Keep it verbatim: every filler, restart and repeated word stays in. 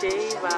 JVibes.